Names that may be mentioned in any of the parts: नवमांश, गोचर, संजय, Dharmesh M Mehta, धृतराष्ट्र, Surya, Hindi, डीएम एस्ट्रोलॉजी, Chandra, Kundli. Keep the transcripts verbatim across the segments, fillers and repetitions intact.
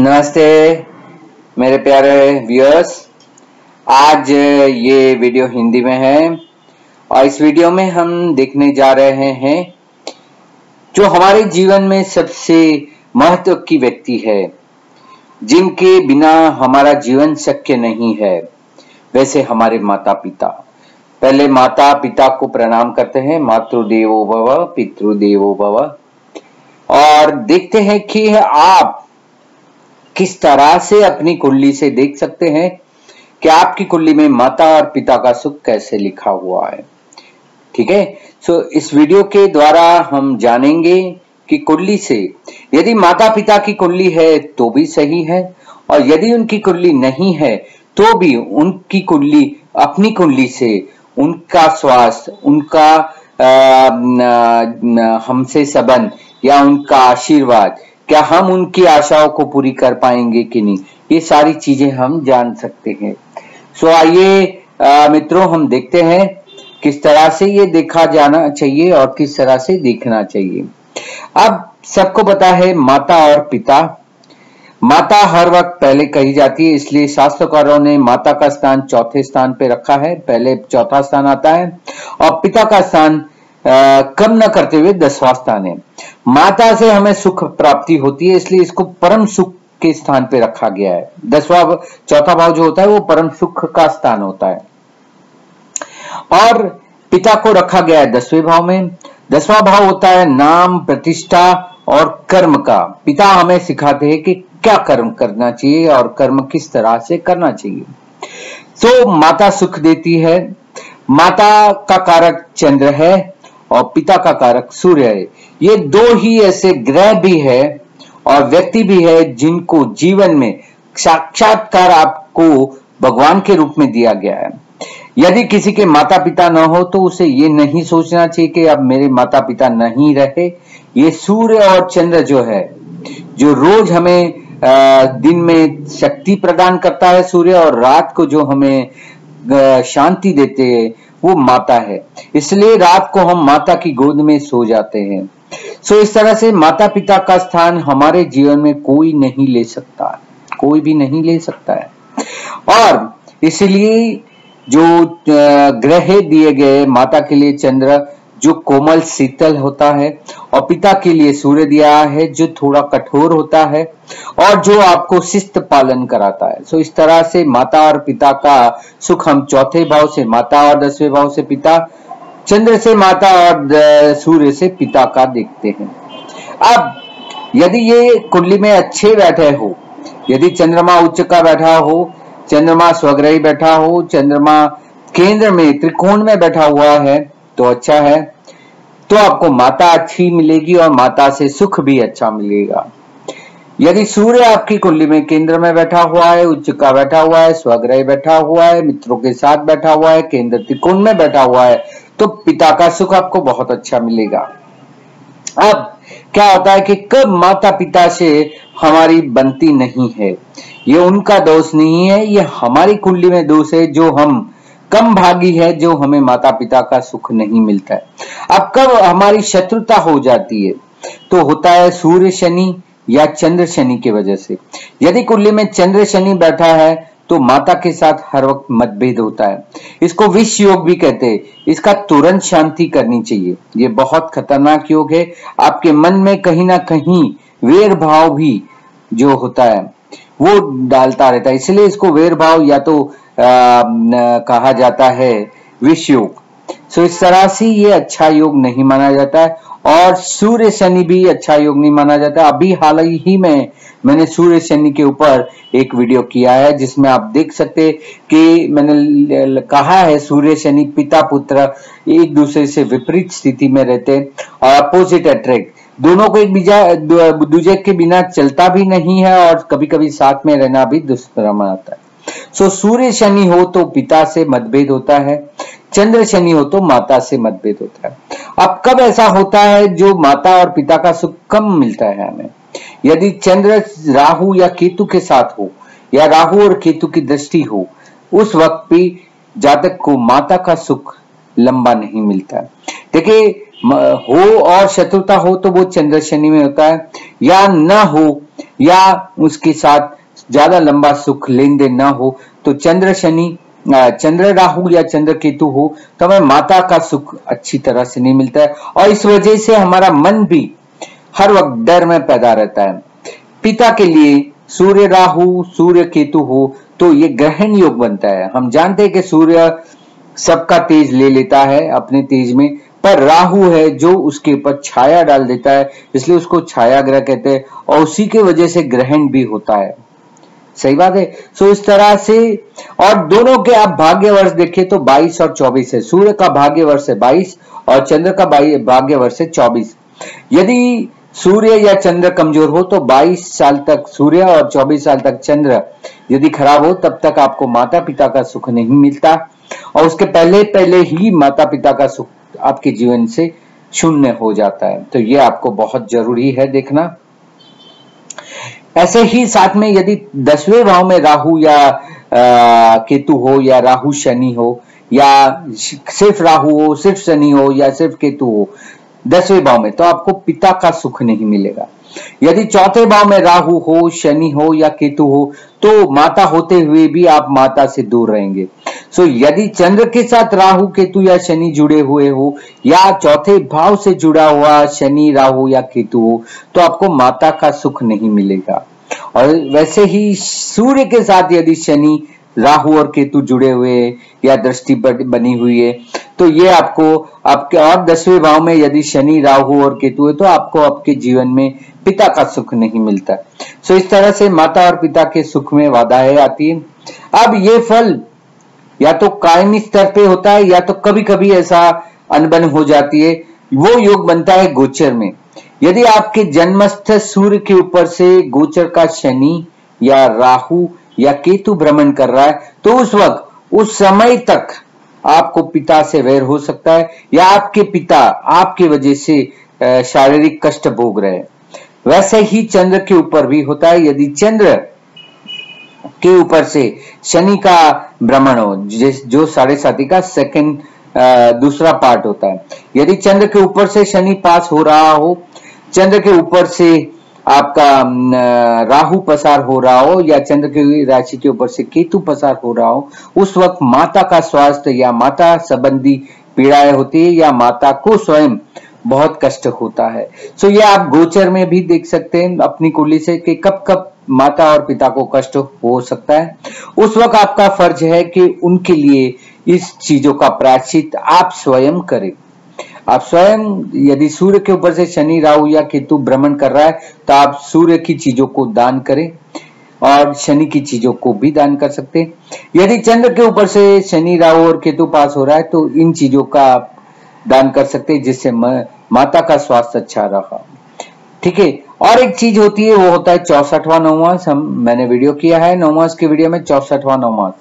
नमस्ते मेरे प्यारे व्यूअर्स, आज ये वीडियो हिंदी में है और इस वीडियो में हम देखने जा रहे हैं जो हमारे जीवन में सबसे महत्व की व्यक्ति है, जिनके बिना हमारा जीवन शक्य नहीं है, वैसे हमारे माता पिता। पहले माता पिता को प्रणाम करते हैं, मातृदेवो भव पितृदेवो भव, और देखते हैं कि आप किस तरह से अपनी कुंडली से देख सकते हैं कि आपकी कुंडली में माता और पिता का सुख कैसे लिखा हुआ है। ठीक है, सो इस वीडियो के द्वारा हम जानेंगे कि कुंडली से यदि माता पिता की कुंडली है तो भी सही है, और यदि उनकी कुंडली नहीं है तो भी उनकी कुंडली अपनी कुंडली से उनका स्वास्थ्य, उनका हमसे संबंध या उनका आशीर्वाद, क्या हम उनकी आशाओं को पूरी कर पाएंगे कि नहीं, ये सारी चीजें हम जान सकते हैं। सो आइए मित्रों, हम देखते हैं किस तरह से ये देखा जाना चाहिए और किस तरह से देखना चाहिए। अब सबको पता है माता और पिता, माता हर वक्त पहले कही जाती है, इसलिए शास्त्रकारों ने माता का स्थान चौथे स्थान पे रखा है। पहले चौथा स्थान आता है और पिता का स्थान कम न करते हुए दसवां स्थान है। माता से हमें सुख प्राप्ति होती है, इसलिए इसको परम सुख के स्थान पे रखा गया है। दसवां चौथा भाव जो होता है वो परम सुख का स्थान होता है, और पिता को रखा गया है दसवें भाव में। दसवां भाव होता है नाम, प्रतिष्ठा और कर्म का। पिता हमें सिखाते हैं कि क्या कर्म करना चाहिए और कर्म किस तरह से करना चाहिए। तो माता सुख देती है, माता का कारक चंद्र है और पिता का कारक सूर्य है। ये दो ही ऐसे ग्रह भी है और व्यक्ति भी है जिनको जीवन में साक्षात्कार आपको भगवान के रूप में दिया गया है। यदि किसी के माता पिता न हो तो उसे ये नहीं सोचना चाहिए कि अब मेरे माता पिता नहीं रहे। ये सूर्य और चंद्र जो है, जो रोज हमें दिन में शक्ति प्रदान करता है सूर्य, और रात को जो हमें शांति देते हैं वो माता है, इसलिए रात को हम माता की गोद में सो जाते हैं। सो इस तरह से माता पिता का स्थान हमारे जीवन में कोई नहीं ले सकता, कोई भी नहीं ले सकता है। और इसलिए जो ग्रह दिए गए, माता के लिए चंद्र जो कोमल शीतल होता है, और पिता के लिए सूर्य दिया है जो थोड़ा कठोर होता है और जो आपको शिस्त पालन कराता है। सो इस तरह से माता और पिता का सुख हम चौथे भाव से माता और दसवें भाव से पिता, चंद्र से माता और सूर्य से पिता का देखते हैं। अब यदि ये कुंडली में अच्छे बैठे हो, यदि चंद्रमा उच्च का बैठा हो, चंद्रमा स्वग्रही बैठा हो, चंद्रमा केंद्र में त्रिकोण में बैठा हुआ है तो अच्छा है, तो आपको माता अच्छी मिलेगी और माता से सुख भी अच्छा मिलेगा। यदि सूर्य आपकी कुंडली में केंद्र में बैठा हुआ है, उच्च का बैठा हुआ है, स्वग्रह बैठा हुआ है, मित्रों के साथ बैठा हुआ है, केंद्र त्रिकोण में बैठा हुआ है, तो पिता का सुख आपको बहुत अच्छा मिलेगा। अब क्या होता है कि कब माता पिता से हमारी बनती नहीं है, ये उनका दोष नहीं है, ये हमारी कुंडली में दोष है, जो हम कम भागी है, जो हमें माता पिता का सुख नहीं मिलता है। अब कब हमारी शत्रुता हो जाती है तो होता है सूर्य शनि या चंद्र शनि की वजह से। यदि कुंडली में चंद्र शनि बैठा है तो माता के साथ हर वक्त मतभेद होता है। इसको विष योग भी कहते हैं, इसका तुरंत शांति करनी चाहिए, ये बहुत खतरनाक योग है। आपके मन में कहीं ना कहीं वैर भाव भी जो होता है वो डालता रहता है, इसलिए इसको वैर भाव या तो आ, न, कहा जाता है विष योग। सो इस तरह से ये अच्छा योग नहीं माना जाता है, और सूर्य शनि भी अच्छा योग नहीं माना जाता। अभी हाल ही में मैंने सूर्य शनि के ऊपर एक वीडियो किया है जिसमें आप देख सकते कि मैंने कहा है सूर्य शनि पिता पुत्र एक दूसरे से विपरीत स्थिति में रहते और अपोजिट अट्रैक्ट, दोनों को एक बीजा दूजे के बिना चलता भी नहीं है और कभी कभी साथ में रहना भी दुष्कर मानता है। सो सूर्य शनि हो तो पिता से मतभेद होता है, चंद्र शनि हो तो माता से मतभेद होता है। अब कब ऐसा होता है जो माता और पिता का सुख कम मिलता है हमें? यदि चंद्र राहु या केतु के साथ हो या राहु और केतु की दृष्टि हो, उस वक्त भी जातक को माता का सुख लंबा नहीं मिलता है। देखिए, हो और शत्रुता हो तो वो चंद्र शनि में होता है, या ना हो या उसके साथ ज्यादा लंबा सुख लेन देन ना हो तो चंद्र शनि चंद्र राहु या चंद्र केतु हो तो हमें माता का सुख अच्छी तरह से नहीं मिलता है और इस वजह से हमारा मन भी हर वक्त डर में पैदा रहता है। पिता के लिए सूर्य राहु सूर्य केतु हो तो ये ग्रहण योग बनता है। हम जानते हैं कि सूर्य सबका तेज ले लेता है अपने तेज में, पर राहु है जो उसके ऊपर छाया डाल देता है, इसलिए उसको छाया ग्रह कहते हैं और उसी के वजह से ग्रहण भी होता है। सही बात है। सो so, इस तरह से और दोनों के आप भाग्य वर्ष देखें तो बाईस और चौबीस है। सूर्य का भाग्य वर्ष है बाईस और चंद्र का भाग्य वर्ष है चौबीस। यदि सूर्य या चंद्र कमजोर हो तो बाईस साल तक सूर्य और चौबीस साल तक चंद्र यदि खराब हो तब तक आपको माता पिता का सुख नहीं मिलता और उसके पहले पहले ही माता पिता का सुख आपके जीवन से शून्य हो जाता है। तो ये आपको बहुत जरूरी है देखना। ऐसे ही साथ में यदि दसवें भाव में राहु या केतु हो या राहु शनि हो या सिर्फ राहु हो सिर्फ शनि हो या सिर्फ केतु हो दसवें भाव में, तो आपको पिता का सुख नहीं मिलेगा। यदि चौथे भाव में राहु हो शनि हो या केतु हो तो माता होते हुए भी आप माता से दूर रहेंगे। सो यदि चंद्र के साथ राहु केतु या शनि जुड़े हुए हो या चौथे भाव से जुड़ा हुआ शनि राहु या केतु हो तो आपको माता का सुख नहीं मिलेगा। और वैसे ही सूर्य के साथ यदि शनि राहु और केतु जुड़े हुए या दृष्टि बनी हुई है तो ये आपको आपके और दसवें भाव में यदि शनि राहु और केतु है तो आपको आपके जीवन में पिता का सुख नहीं मिलता। सो इस तरह से माता और पिता के सुख में बाधाएं आती है। अब ये फल या तो कायमी स्तर पे होता है या तो कभी कभी ऐसा अनबन हो जाती है। वो योग बनता है गोचर में। यदि आपके जन्मस्थ सूर्य के ऊपर से गोचर का शनि या राहु या केतु भ्रमण कर रहा है तो उस वक्त उस समय तक आपको पिता से वैर हो सकता है या आपके पिता आपके वजह से शारीरिक कष्ट भोग रहे हैं। वैसे ही चंद्र के ऊपर भी होता है। यदि चंद्र के ऊपर से शनि का भ्रमण हो जो साढ़े साती का सेकंड दूसरा पार्ट होता है, यदि चंद्र के ऊपर से शनि पास हो रहा हो, चंद्र के ऊपर से आपका राहु पसार हो रहा हो या चंद्र की राशि के ऊपर से केतु पसार हो रहा हो, उस वक्त माता का स्वास्थ्य या माता संबंधी पीड़ाएं होती है या माता को स्वयं बहुत कष्ट होता है। सो ये आप गोचर में भी देख सकते हैं अपनी कुंडली से कि कब कब माता और पिता को कष्ट हो सकता है। उस वक्त आपका फर्ज है कि उनके लिए इस चीजों का प्रायश्चित आप स्वयं करें। आप स्वयं यदि सूर्य के ऊपर से शनि राहु या केतु भ्रमण कर रहा है तो आप सूर्य की चीजों को दान करें और शनि की चीजों को भी दान कर सकते हैं। यदि चंद्र के ऊपर से शनि राहु और केतु पास हो रहा है तो इन चीजों का आप दान कर सकते हैं जिससे माता का स्वास्थ्य अच्छा रहा। ठीक है। और एक चीज होती है वो होता है चौसठवां नवमास। हम मैंने वीडियो किया है नवमास के वीडियो में चौसठवां नवमास।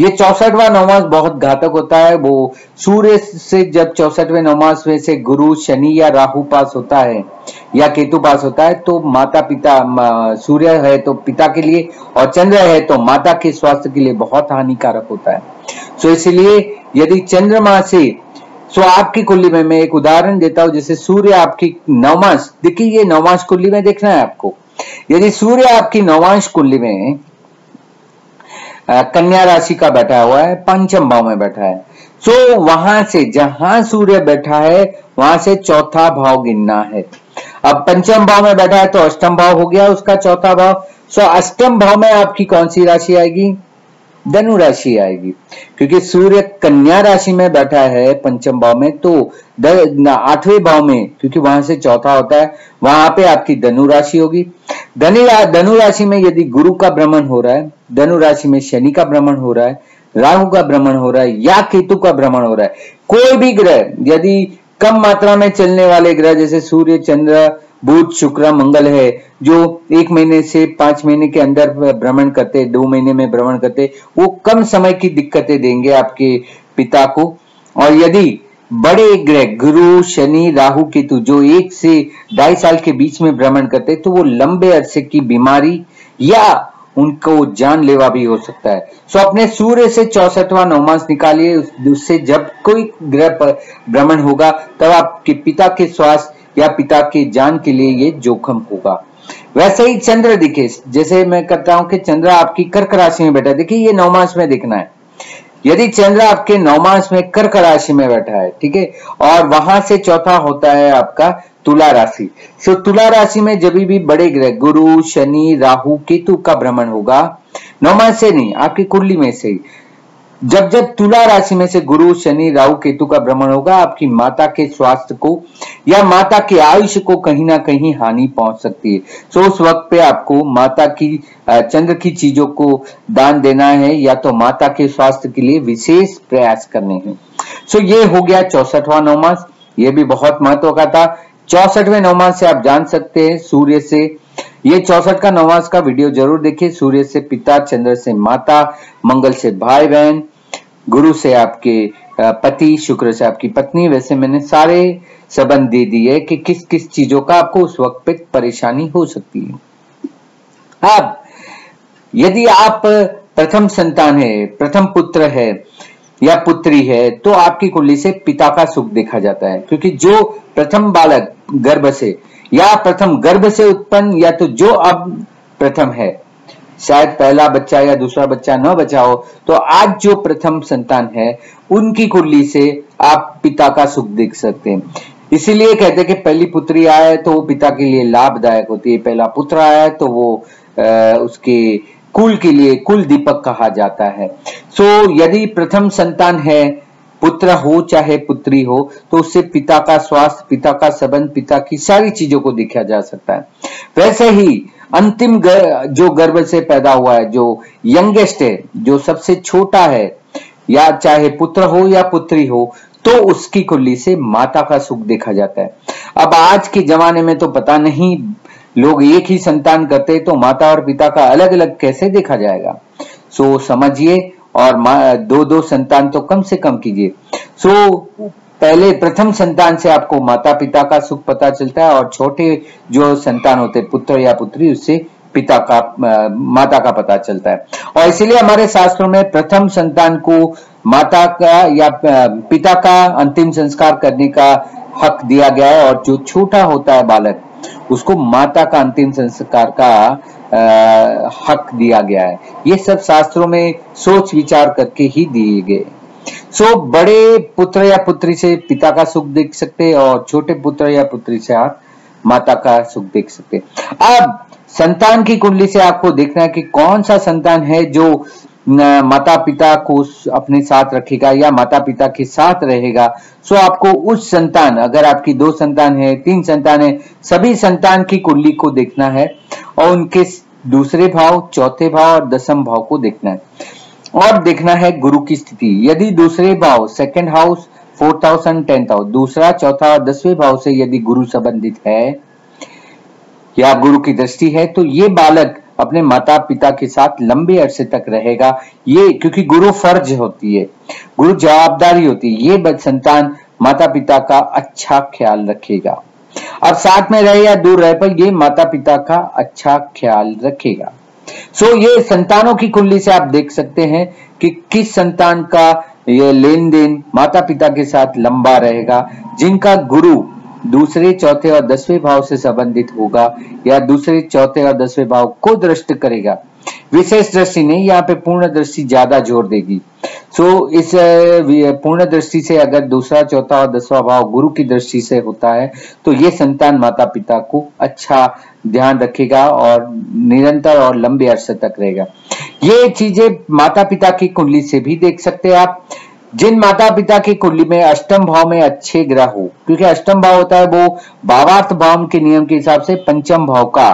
ये चौसठवां नवमास बहुत घातक होता है। वो सूर्य से जब चौसठवें नवमास में से गुरु शनि या राहु पास होता है या केतु पास होता है तो माता पिता सूर्य है तो पिता के लिए और चंद्र है तो माता के स्वास्थ्य के लिए बहुत हानिकारक होता है। सो इसलिए यदि चंद्रमा से सो आपकी कुंडली में मैं एक उदाहरण देता हूं, जैसे सूर्य आपकी नवमास, देखिए ये नवमास कुंडली में देखना है आपको। यदि सूर्य आपकी नवमास कुंडली में कन्या राशि का बैठा हुआ है, पंचम भाव में बैठा है, सो so, वहां से जहां सूर्य बैठा है वहां से चौथा भाव गिनना है। अब पंचम भाव में बैठा है तो अष्टम भाव हो गया उसका चौथा भाव। सो so, अष्टम भाव में आपकी कौन सी राशि आएगी? धनु राशि आएगी, क्योंकि सूर्य कन्या राशि में बैठा है पंचम भाव में तो आठवें भाव में, क्योंकि वहां से चौथा होता है, वहां पे आपकी धनु राशि होगी। धनु धनु राशि में यदि गुरु का भ्रमण हो रहा है, धनु राशि में शनि का भ्रमण हो रहा है, राहु का भ्रमण हो रहा है या केतु का भ्रमण हो रहा है, कोई भी ग्रह यदि कम मात्रा में चलने वाले ग्रह जैसे सूर्य चंद्र बुध शुक्र मंगल है जो एक महीने से पांच महीने के अंदर भ्रमण करते, दो महीने में भ्रमण करते, वो कम समय की दिक्कतें देंगे आपके पिता को। और यदि बड़े ग्रह गुरु शनि राहु केतु जो एक से ढाई साल के बीच में भ्रमण करते तो वो लंबे अरसे की बीमारी या उनको जानलेवा भी हो सकता है। सो अपने सूर्य से चौसठवां नवमांश निकालिए, उससे जब कोई ग्रह भ्रमण होगा तब आपके पिता के स्वास्थ्य या पिता के जान के लिए ये जोखिम होगा। वैसे ही चंद्र दिखे, जैसे मैं करता हूं कि चंद्र आपकी कर्क राशि में बैठा है, देखिए ये नवमांश में दिखना है। यदि चंद्र आपके नवमांश में कर्क राशि में बैठा है, ठीक है, और वहां से चौथा होता है आपका तुला राशि। सो तुला राशि में जब भी बड़े ग्रह गुरु शनि राहु केतु का भ्रमण होगा, नवमांश से नहीं आपकी कुंडली में से ही, जब जब तुला राशि में से गुरु शनि राहु केतु का भ्रमण होगा, आपकी माता के स्वास्थ्य को या माता के आयुष्य को कहीं ना कहीं हानि पहुंच सकती है। सो so, उस वक्त पे आपको माता की चंद्र की चीजों को दान देना है या तो माता के स्वास्थ्य के लिए विशेष प्रयास करने हैं। सो so, ये हो गया चौसठवां नवमास, ये भी बहुत महत्व का था। चौसठवें नवमास से आप जान सकते हैं सूर्य से, ये चौसठ का नवमास का वीडियो जरूर देखिए। सूर्य से पिता, चंद्र से माता, मंगल से भाई बहन, गुरु से आपके पति, शुक्र से आपकी पत्नी। वैसे मैंने सारे संबंध दे दिए कि किस किस चीजों का आपको उस वक्त पे परेशानी हो सकती है। अब यदि आप प्रथम संतान है, प्रथम पुत्र है या पुत्री है, तो आपकी कुंडली से पिता का सुख देखा जाता है, क्योंकि जो प्रथम बालक गर्भ से या प्रथम गर्भ से उत्पन्न या तो जो अब प्रथम है, शायद पहला बच्चा या दूसरा बच्चा न बचा हो, तो आज जो प्रथम संतान है उनकी कुंडली से आप पिता का सुख देख सकते हैं। इसीलिए कहते हैं कि पहली पुत्री आए तो वो पिता के लिए लाभदायक होती है, पहला पुत्र आया तो वो आ, उसके कुल के लिए कुल दीपक कहा जाता है। सो यदि प्रथम संतान है, पुत्र हो चाहे पुत्री हो, तो उससे पिता का स्वास्थ्य, पिता का संबंध, पिता की सारी चीजों को देखा जा सकता है। वैसे ही अंतिम गर, जो गर्भ से पैदा हुआ है, जो यंगेस्ट है, जो सबसे छोटा है, या चाहे पुत्र हो या पुत्री हो, तो उसकी कुंडली से माता का सुख देखा जाता है। अब आज के जमाने में तो पता नहीं, लोग एक ही संतान करते तो माता और पिता का अलग अलग कैसे देखा जाएगा। सो समझिए, और दो दो संतान तो कम से कम कीजिए। सो पहले प्रथम संतान से आपको माता पिता का सुख पता चलता है, और छोटे जो संतान होते पुत्र या पुत्री, उससे पिता का आ, माता का पता चलता है। और इसीलिए हमारे शास्त्रों में प्रथम संतान को माता का या पिता का अंतिम संस्कार करने का हक दिया गया है, और जो छोटा होता है बालक, उसको माता का अंतिम संस्कार का आ, हक दिया गया है। ये सब शास्त्रों में सोच विचार करके ही दिए गए। सो so, बड़े पुत्र या पुत्री से पिता का सुख देख सकते हैं, और छोटे पुत्र या पुत्री से आप माता का सुख देख सकते हैं। अब संतान की कुंडली से आपको देखना है कि कौन सा संतान है जो माता पिता को अपने साथ रखेगा या माता पिता के साथ रहेगा। सो आपको उस संतान, अगर आपकी दो संतान है, तीन संतान है, सभी संतान की कुंडली को देखना है, और उनके दूसरे भाव, चौथे भाव और दसम भाव को देखना है, और देखना है गुरु की स्थिति। यदि दूसरे भाव second house, fourth house and tenth house, दूसरा, चौथा और दसवें भाव से यदि गुरु संबंधित है या गुरु की दृष्टि है, तो ये बालक अपने माता पिता के साथ लंबे अरसे तक रहेगा। ये क्योंकि गुरु फर्ज होती है, गुरु जवाबदारी होती है, ये संतान माता पिता का अच्छा ख्याल रखेगा। अब साथ में रहे या दूर रहे, पर ये माता पिता का अच्छा ख्याल रखेगा। सो so, ये संतानों की कुंडली से आप देख सकते हैं कि किस संतान का ये लेन देन माता पिता के साथ लंबा रहेगा। जिनका गुरु दूसरे, चौथे और दसवें भाव से संबंधित होगा या दूसरे, चौथे और दसवें भाव को दृष्टि करेगा, विशेष दृष्टि नहीं, यहाँ पे पूर्ण दृष्टि ज्यादा जोर देगी। सो so, इस पूर्ण दृष्टि से अगर दूसरा, चौथा और दसवां भाव गुरु की दृष्टि से होता है, तो ये संतान माता पिता को अच्छा ध्यान रखेगा और निरंतर और लंबे अरसे तक रहेगा। ये चीजें माता पिता की कुंडली से भी देख सकते हैं आप। जिन माता पिता की कुंडली में अष्टम भाव में अच्छे ग्रह हो, क्योंकि अष्टम भाव होता है वो भावार्थ भाव के नियम के हिसाब से पंचम भाव का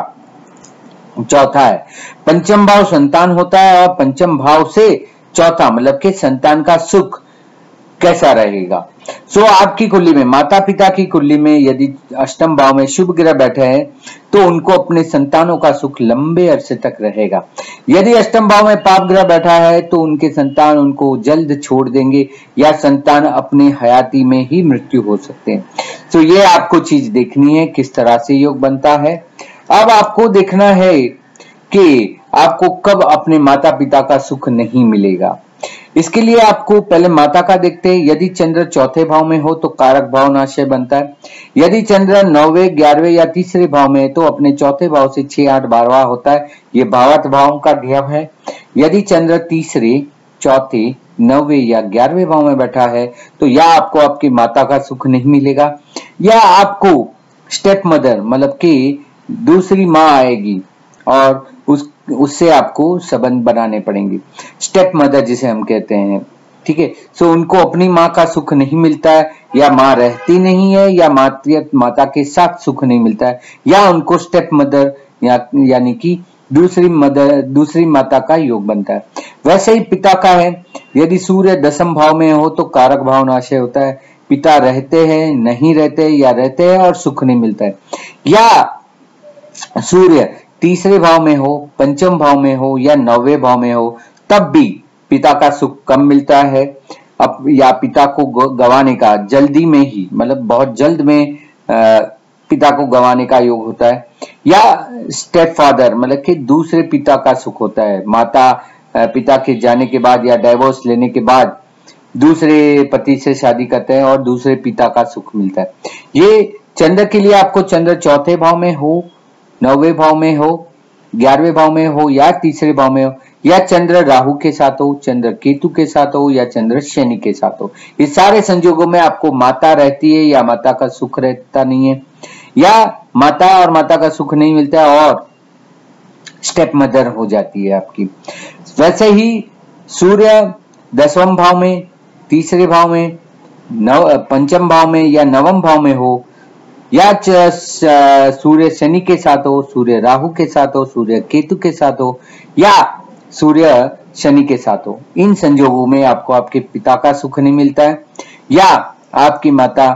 चौथा है। पंचम भाव संतान होता है, और पंचम भाव से चौथा मतलब कि संतान का सुख कैसा रहेगा। सो आपकी कुंडली में, माता पिता की कुंडली में यदि अष्टम भाव में शुभ ग्रह बैठे हैं, तो उनको अपने संतानों का सुख लंबे अरसे तक रहेगा। यदि अष्टम भाव में पाप ग्रह बैठा है, तो उनके संतान उनको जल्द छोड़ देंगे या संतान अपने हयाती में ही मृत्यु हो सकते हैं। सो ये आपको चीज देखनी है किस तरह से योग बनता है। अब आपको देखना है कि आपको कब अपने माता पिता का सुख नहीं मिलेगा। इसके लिए आपको पहले माता का देखते हैं। यदि चंद्र चौथे भाव में हो तो कारक भाव नाशय बनता है। यदि चंद्र नौवे ग्यारहवें या तीसरे भाव में है तो अपने चौथे भाव से छह आठ बारहवा होता है, ये भावात भाव का अवयव है। यदि चंद्र तीसरे चौथे नौवे या ग्यारहवें भाव में बैठा है तो या आपको आपकी माता का सुख नहीं मिलेगा या आपको स्टेप मदर मतलब कि दूसरी माँ आएगी और उस उससे आपको संबंध बनाने पड़ेंगे, स्टेप मदर जिसे हम कहते हैं। ठीक है, सो उनको अपनी माँ का सुख नहीं मिलता है या माँ रहती नहीं है या मातृ माता के साथ सुख नहीं मिलता है या उनको स्टेप मदर या यानी कि दूसरी मदर दूसरी माता का योग बनता है। वैसे ही पिता का है, यदि सूर्य दशम भाव में हो तो कारक भाव नाशय होता है। पिता रहते हैं नहीं रहते या रहते हैं और सुख नहीं मिलता है। या सूर्य तीसरे भाव में हो, पंचम भाव में हो या नौवे भाव में हो तब भी पिता का सुख कम मिलता है। अब या पिता को गंवाने का जल्दी में ही मतलब बहुत जल्द में आ, पिता को गंवाने का योग होता है। या स्टेप फादर मतलब कि दूसरे पिता का सुख होता है, माता पिता के जाने के बाद या डाइवोर्स लेने के बाद दूसरे पति से शादी करते हैं और दूसरे पिता का सुख मिलता है। ये चंद्र के लिए आपको चंद्र चौथे भाव में हो, नौवे भाव में हो, ग्यारहवें भाव में हो या तीसरे भाव में हो या चंद्र राहु के साथ हो, चंद्र केतु के साथ हो या चंद्र शनि के साथ हो, ये सारे संजोगों में आपको माता रहती है या माता का सुख रहता नहीं है या माता और माता का सुख नहीं मिलता और स्टेप मदर हो जाती है आपकी। वैसे ही सूर्य दसवें भाव में, तीसरे भाव में, नव पंचम भाव में या नवम भाव में हो या सूर्य शनि के साथ हो, सूर्य राहु के साथ हो, सूर्य केतु के साथ हो या सूर्य शनि के साथ हो, इन संजोगों में आपको आपके पिता का सुख नहीं मिलता है या आपकी माता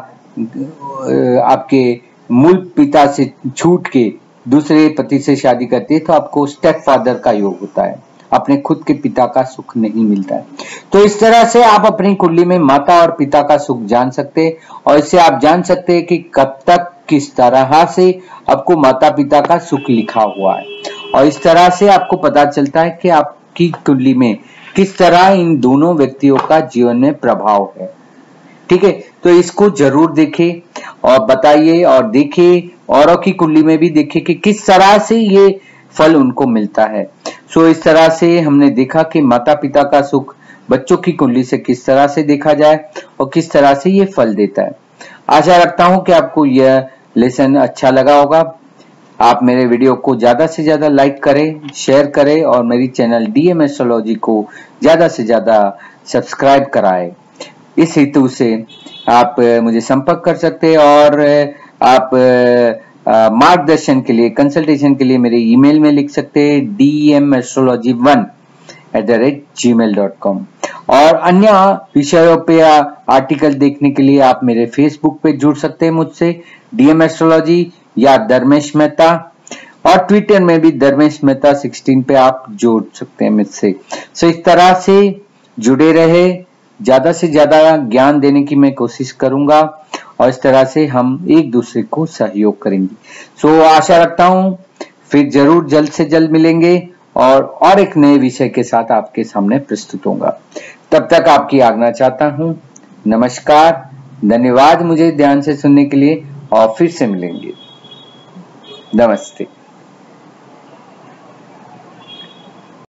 आपके मूल पिता से छूट के दूसरे पति से शादी करती है तो आपको स्टेप फादर का योग होता है, अपने खुद के पिता का सुख नहीं मिलता है। तो इस तरह से आप अपनी कुंडली में माता और पिता का सुख जान सकते हैं और इससे आप जान सकते हैं कि कब तक किस तरह से आपको माता पिता का सुख लिखा हुआ है और इस तरह से आपको पता चलता है कि आपकी कुंडली में किस तरह इन दोनों व्यक्तियों का जीवन में प्रभाव है। ठीक है, तो इसको जरूर देखें और बताइए और देखें औरों की कुंडली में भी देखें कि किस तरह से ये फल उनको मिलता है। सो इस तरह से हमने देखा कि माता पिता का सुख बच्चों की कुंडली से किस तरह से देखा जाए और किस तरह से ये फल देता है। आशा रखता हूं कि आपको यह लेसन अच्छा लगा होगा। आप मेरे वीडियो को ज्यादा से ज्यादा लाइक करें, शेयर करें और मेरी चैनल डीएम एस्ट्रोलॉजी को ज्यादा से ज्यादा सब्सक्राइब कराएं। इस हेतु से आप मुझे संपर्क कर सकते हैं और आप मार्गदर्शन के लिए, कंसल्टेशन के लिए मेरे ईमेल में लिख सकते हैं D M astrology one at the rate Gmail dot com. और अन्य विषयों पे आर्टिकल देखने के लिए आप मेरे फेसबुक पे जुड़ सकते हैं मुझसे, डीएम एस्ट्रोलॉजी या धर्मेश मेहता, और ट्विटर में भी धर्मेश मेहता सोलह पे आप जोड़ सकते हैं मुझसे। सो इस तरह से जुड़े रहे, ज्यादा से ज्यादा ज्ञान देने की मैं कोशिश करूंगा और इस तरह से हम एक दूसरे को सहयोग करेंगे। सो आशा रखता हूं फिर जरूर जल्द से जल्द मिलेंगे और और एक नए विषय के साथ आपके सामने प्रस्तुत होगा। तब तक आपकी आज्ञा चाहता हूं। नमस्कार, धन्यवाद मुझे ध्यान से सुनने के लिए और फिर से मिलेंगे। नमस्ते।